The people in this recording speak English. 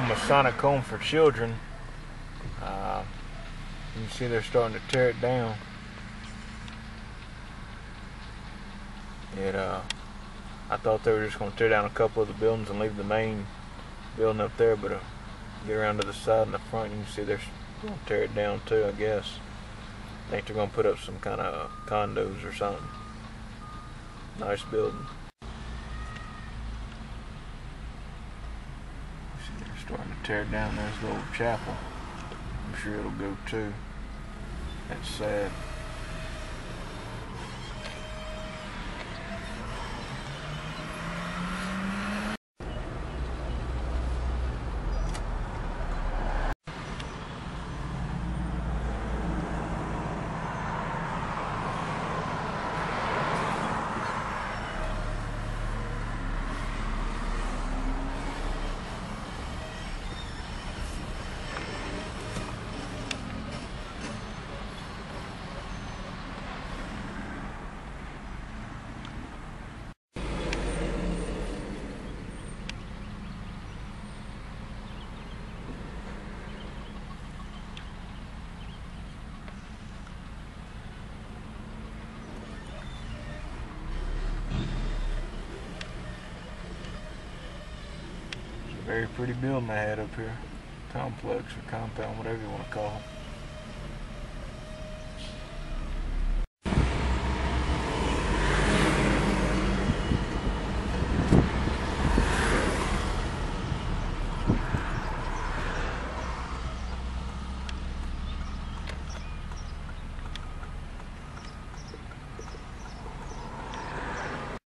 home, Masonic Home for Children. You can see they're starting to tear it down. I thought they were just going to tear down a couple of the buildings and leave the main building up there, but get around to the side and the front, you can see they're going to tear it down too, I guess. I think they're going to put up some kind of condos or something. Nice building. See, they're starting to tear down this little chapel. I'm sure it'll go too. That's sad. Very pretty building they had up here. Complex or compound, whatever you want to call it.